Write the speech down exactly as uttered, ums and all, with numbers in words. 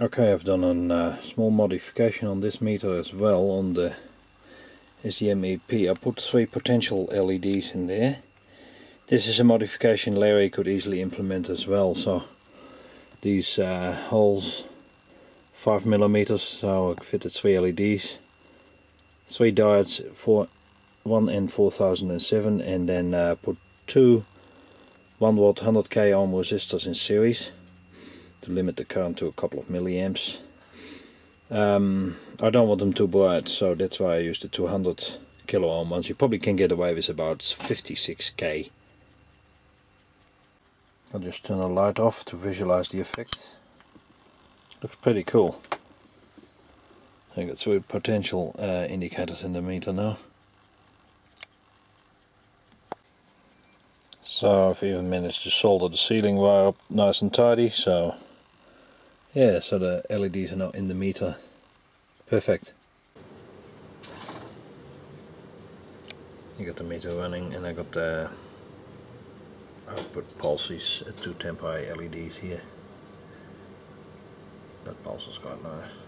Okay, I've done a uh, small modification on this meter as well, on the S E M E P. I put three potential L E Ds in there. This is a modification Larry could easily implement as well. So these uh, holes, five millimeters, so I fitted three L E Ds, three diodes, four, one and four thousand seven, and then uh, put two one watt one hundred K ohm resistors in series to limit the current to a couple of milliamps. Um, I don't want them too bright, so that's why I used the two hundred kilo ohm ones. You probably can get away with about fifty-six K. I'll just turn the light off to visualize the effect. Looks pretty cool. I got three potential uh, indicators in the meter now. So I've even managed to solder the ceiling wire up nice and tidy, so yeah, so the L E Ds are now in the meter. Perfect. You got the meter running, and I got the output pulses at two temporary L E Ds here. That pulse is quite nice.